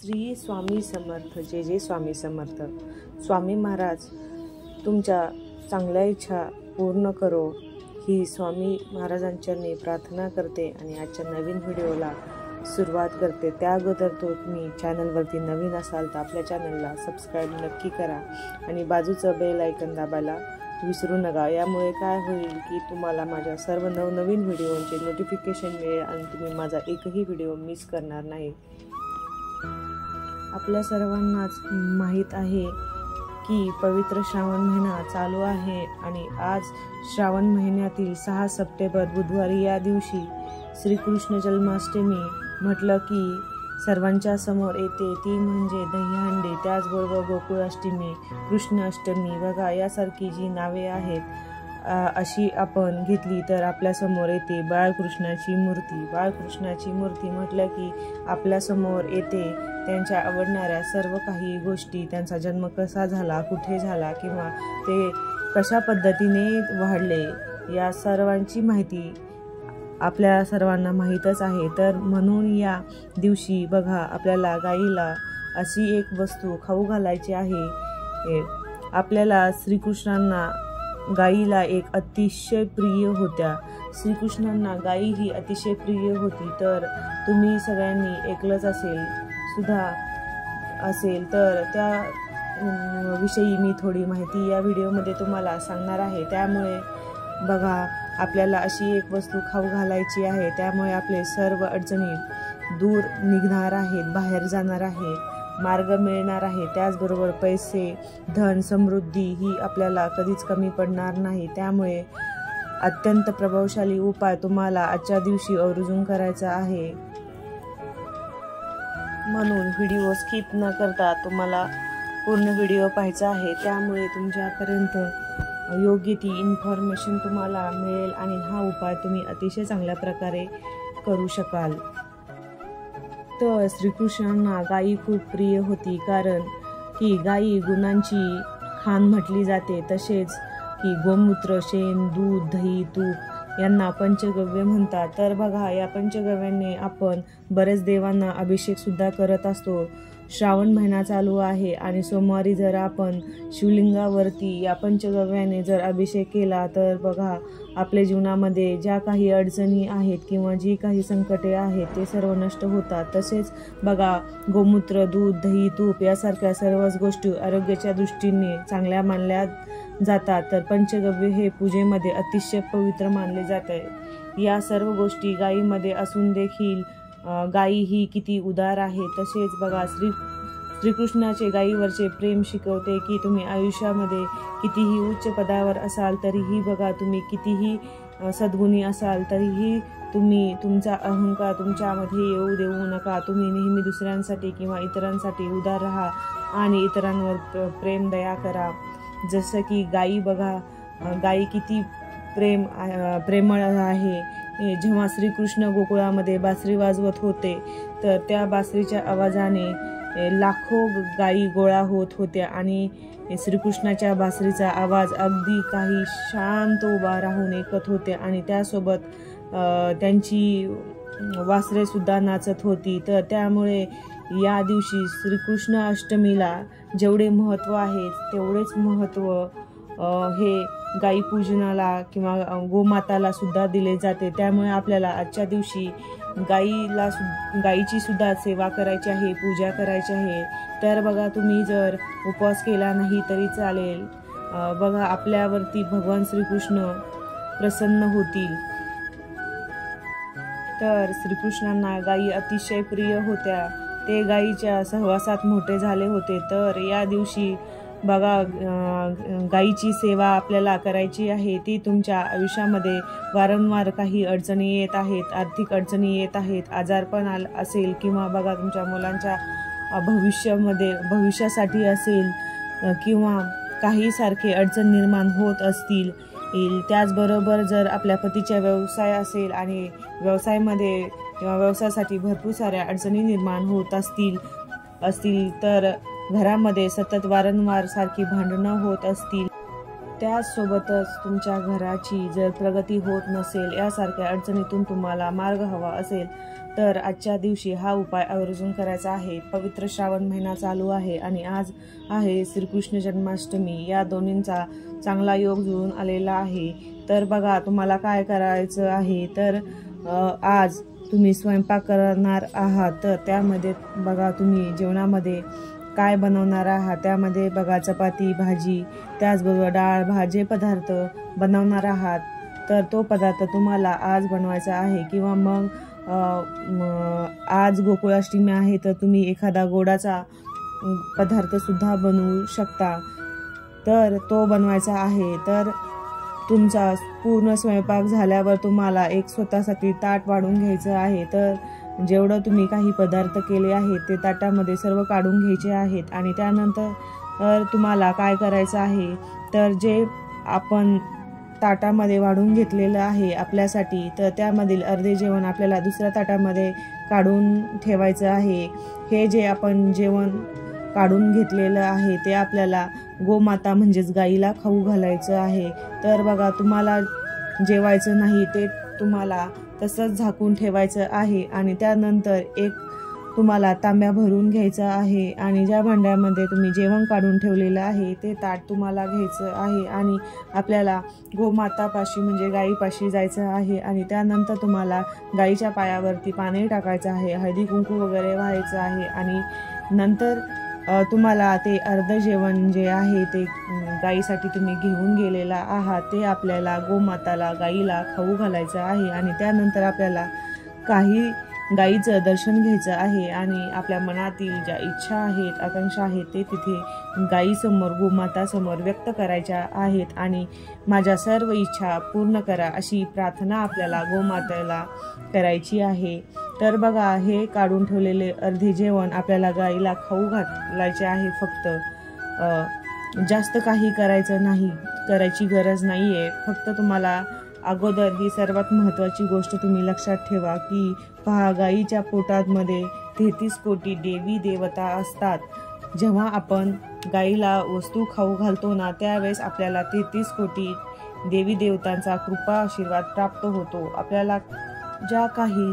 श्री स्वामी समर्थ. जय जय स्वामी समर्थ. स्वामी महाराज तुमच्या चांगल्या इच्छा पूर्ण करो ही स्वामी महाराजांच्याने प्रार्थना करते आणि आजच्या नवीन व्हिडिओला सुरुवात करते. त्या अगोदर तुम्ही चॅनलवरती नवीन असाल तर आपल्या चॅनलला सबस्क्राईब नक्की करा आणि बाजूचं बेल आयकॉन दाबायला विसरू नका. यामुळे काय होईल की तुम्हाला माझ्या सर्व नवनवीन व्हिडिओंचे नोटिफिकेशन मिळेल आणि तुम्ही माझा एकही व्हिडिओ मिस करणार नाही. आपल्या सर्वांनाच माहीत आहे की पवित्र श्रावण महिना चालू आहे आणि आज श्रावण महिन्यातील 6 सप्टेंबर बुधवारी या दिवशी श्रीकृष्ण जन्माष्टमी म्हटलं की सर्वांच्या समोर येते ती म्हणजे दहीहंडी. त्याचबरोबर गोकुळाष्टमी, कृष्णाष्टमी वगैरे यासारखी जी नावे आहेत अशी आपण घेतली तर आपल्यासमोर येते बाळकृष्णाची मूर्ती. बाळकृष्णाची मूर्ती म्हटलं की आपल्यासमोर येते त्यांच्या आवडणाऱ्या सर्व काही गोष्टी, त्यांचा जन्म कसा झाला, कुठे झाला किंवा ते कशा पद्धतीने वाढले या सर्वांची माहिती आपल्या सर्वांना माहीतच आहे. तर म्हणून या दिवशी बघा आपल्याला गाईला अशी एक वस्तू खाऊ घालायची आहे. आपल्याला श्रीकृष्णांना गाईला एक अतिशय प्रिय होत्या. श्रीकृष्णांना गाई ही अतिशय प्रिय होती. तर तुम्ही सगळ्यांनी ऐकलंच असेल सुद्धा असेल तर त्या विषयी मी थोडी माहिती या व्हिडिओमध्ये तुम्हाला सांगणार आहे. त्यामुळे बघा आपल्याला अशी एक वस्तू खाऊ घालायची आहे त्यामुळे आपले सर्व अडचणी दूर निघणार आहेत, बाहेर जाणार आहे, मार्ग मिळणार आहे. त्याचबरोबर पैसे, धन, समृद्धी ही आपल्याला कधीच कमी पडणार नाही. त्यामुळे अत्यंत प्रभावशाली उपाय तुम्हाला आजच्या दिवशी आवर्जून करायचा आहे. म्हणून व्हिडिओ स्किप न करता तुम्हाला पूर्ण व्हिडिओ पाहायचा आहे. त्यामुळे तुमच्यापर्यंत योग्य ती इन्फॉर्मेशन तुम्हाला मिळेल आणि हा उपाय तुम्ही अतिशय चांगल्या प्रकारे करू शकाल. तर श्रीकृष्णांना गाई खूप प्रिय होती कारण की गाई गुणांची खाण म्हटली जाते. तसेच की गोमूत्र, शेण, दूध, दही, तूप यांना पंचगव्य म्हणतात. तर बघा या पंचगव्याने आपण बरेच देवांना अभिषेकसुद्धा करत असतो. श्रावण महिना चालू आहे आणि सोमवारी जर आपण शिवलिंगावरती या पंचगव्याने जर अभिषेक केला तर बघा आपल्या जीवनामध्ये ज्या काही अडचणी आहेत किंवा जी काही संकटे आहेत ते सर्व नष्ट होतात. तसेच बघा गोमूत्र, दूध, दही, तूप यासारख्या सर्वच गोष्टी आरोग्याच्या दृष्टीने चांगल्या मानल्या जातात. तर पंचगव्य हे पूजेमध्ये अतिशय पवित्र मानले जाते. या सर्व गोष्टी गायीमध्ये असून देखील गाई ही किती उदार आहे. तसेच बघा श्रीकृष्णाचे गाईवरचे प्रेम शिकवते की तुम्ही आयुष्यामध्ये कितीही उच्च पदावर असाल तरीही बघा तुम्ही कितीही सद्गुणी असाल तरीही तुम्ही तुमचा अहंकार तुमच्यामध्ये येऊ देऊ नका. तुम्ही नेहमी दुसऱ्यांसाठी किंवा इतरांसाठी उदार राहा आणि इतरांवर प्रेम दया करा. जसं की गाई बघा गाई किती प्रेमळ आहे. जेव्हा श्रीकृष्ण गोकुळामध्ये बासरी वाजवत होते तर त्या बासरीच्या आवाजाने लाखो गायी गोळा होत होत्या आणि श्रीकृष्णाच्या बासरीचा आवाज अगदी काही शांत उभा राहून ऐकत होते आणि त्यासोबत त्यांची वासरेसुद्धा नाचत होती. तर त्यामुळे या दिवशी श्रीकृष्ण अष्टमीला जेवढे महत्त्व आहे तेवढेच महत्त्व हे गाई पूजनाला किंवा गोमाताला सुद्धा दिले जाते. त्यामुळे आपल्याला आजच्या दिवशी गाईची सुद्धा सेवा करायची आहे, पूजा करायची आहे. तर बघा तुम्ही जर उपवास केला नाही तरी चालेल. बघा आपल्यावरती भगवान श्रीकृष्ण प्रसन्न होतील. तर श्रीकृष्णांना गाई अतिशय प्रिय होत्या. ते गाईच्या सहवासात मोठे झाले होते. तर या दिवशी बघा गाईची सेवा आपल्याला करायची आहे. ती तुमच्या आयुष्यामध्ये वारंवार काही अडचणी येत आहेत, आर्थिक अडचणी येत आहेत, आजारपण असेल किंवा बघा तुमच्या मुलांच्या भविष्यासाठी असेल किंवा काही सारखे अडचण निर्माण होत असतील. त्याचबरोबर जर आपल्या पतीचा व्यवसाय असेल आणि व्यवसायामध्ये किंवा व्यवसायासाठी भरपूर साऱ्या अडचणी निर्माण होत असतील तर घरामध्ये सतत वारंवार सारखी भांडणं होत असतील. त्यासोबतच तुमच्या घराची जर प्रगती होत नसेल यासारख्या अडचणीतून तुम्हाला मार्ग हवा असेल तर आजच्या दिवशी हा उपाय आवर्जून करायचा आहे। पवित्र श्रावण महिना चालू आहे आणि आज आहे श्रीकृष्ण जन्माष्टमी। या दोन्हींचा चांगला योग जुळून आलेला आहे। तर बघा तुम्हाला काय करायचं आहे। तर आज तुम्ही स्वयंपाक करणार आहात, तर त्यामध्ये बघा तुम्ही जेवणामध्ये काय बनवणार आहात। त्यामध्ये बघा चपाती, भाजी, त्याचबरोबर डाळ, भाजी पदार्थ बनवणार आहात। तर तो पदार्थ तुम्हाला आज बनवायचा आहे किंवा मग आज गोकुळाष्टमी आहे तर तुम्ही एखादा गोडाचा पदार्थसुद्धा बनवू शकता। तर तो बनवायचा आहे। तर तुमचा पूर्ण स्वयंपाक झाल्यावर तुम्हाला एक स्वतःसाठी ताट वाढून घ्यायचं आहे। तर जेवढं तुम्ही काही पदार्थ केले आहेत ते ताटामध्ये सर्व काढून घ्यायचे आहेत आणि त्यानंतर तुम्हाला काय करायचं आहे, तर जे आपण ताटामध्ये वाढून घेतलेलं आहे आपल्यासाठी, तर त्यामधील अर्धे जेवण आपल्याला दुसऱ्या ताटामध्ये काढून ठेवायचं आहे। हे जे आपण जेवण काढून घेतलेलं आहे ते आपल्याला गोमाता म्हणजेच गाईला खाऊ घालायचं आहे। तर बघा तुम्हाला जेवायचं नाही ते तुम्हाला तसंच झाकून ठेवायचं आहे आणि त्यानंतर एक तुम्हाला तांब्या भरून घ्यायचा आहे आणि ज्या भांड्यामध्ये तुम्ही जेवण काढून ठेवलेलं आहे ते ताट तुम्हाला घ्यायचं आहे आणि आपल्याला गोमातापाशी म्हणजे गाईपाशी जायचं आहे आणि त्यानंतर तुम्हाला गाईच्या पायावरती पाणी टाकायचं आहे, हळदी कुंकू वगैरे व्हायचं आहे आणि नंतर तुम्हाला ते अर्ध जेवण जे आहे ते गाईसाठी तुम्ही घेऊन गेलेला आहात ते आपल्याला गोमाताला गाईला खाऊ घालायचं आहे आणि त्यानंतर आपल्याला काही गाईचं दर्शन घ्यायचं आहे आणि आपल्या मनातील ज्या इच्छा आहेत, आकांक्षा आहेत ते तिथे गाईसमोर, गोमातासमोर व्यक्त करायच्या आहेत आणि माझ्या सर्व इच्छा पूर्ण करा अशी प्रार्थना आपल्याला गोमातेला करायची आहे। तर बघा हे काढून ठेवलेले अर्धे जेवण आपल्याला गाईला खाऊ घालायचे आहे फक्त, जास्त काही करायचं नाही, करायची गरज नाही आहे। फक्त तुम्हाला अगोदर ही सर्वात महत्त्वाची गोष्ट तुम्ही लक्षात ठेवा की पहा गाईच्या पोटामध्ये 33 कोटी देवी देवता असतात। जेव्हा आपण गाईला वस्तू खाऊ घालतो ना त्यावेळेस आपल्याला 33 कोटी देवी देवतांचा कृपा आशीर्वाद प्राप्त होतो। आपल्याला ज्या काही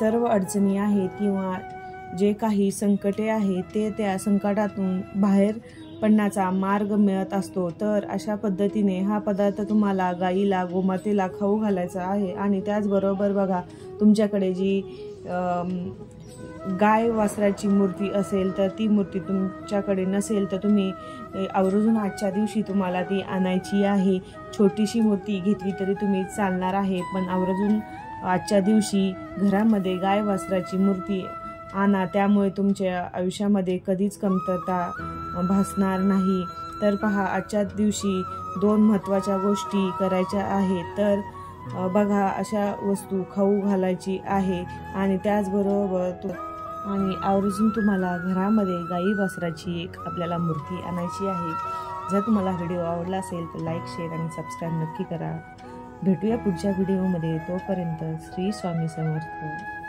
सर्व अडचणी आहेत किंवा जे काही संकटे आहेत ते त्या संकटातून बाहेर पडण्याचा मार्ग मिळत असतो। तर अशा पद्धतीने हा पदार्थ तुम्हाला गाईला, गोमातेला खाऊ घालायचा आहे आणि त्याचबरोबर बघा तुमच्याकडे जी गाय वासराची मूर्ती असेल तर ती मूर्ती तुमच्याकडे नसेल तर तुम्ही आवर्जून आजच्या दिवशी तुम्हाला ती आणायची आहे। छोटीशी मूर्ती घेतली तरी तुम्ही चालणार आहे, पण आवर्जून आजच्या दिवशी घरामध्ये गाय वासराची मूर्ती आणा, त्यामुळे तुमच्या आयुष्यामध्ये कधीच कमतरता भासणार नाही। तर पहा आजच्या दिवशी दोन महत्त्वाच्या गोष्टी करायच्या आहेत। तर बघा अशा वस्तू खाऊ घालायची आहे आणि त्याचबरोबर आवर्जून तुम्हाला घरामध्ये गाई वासराची एक आपल्याला मूर्ती आणायची आहे। जर तुम्हाला व्हिडिओ आवडला असेल तर लाईक, शेअर आणि सबस्क्राईब नक्की करा। भेटूया पुढच्या व्हिडिओमध्ये, तोपर्यंत श्री स्वामी समर्थ।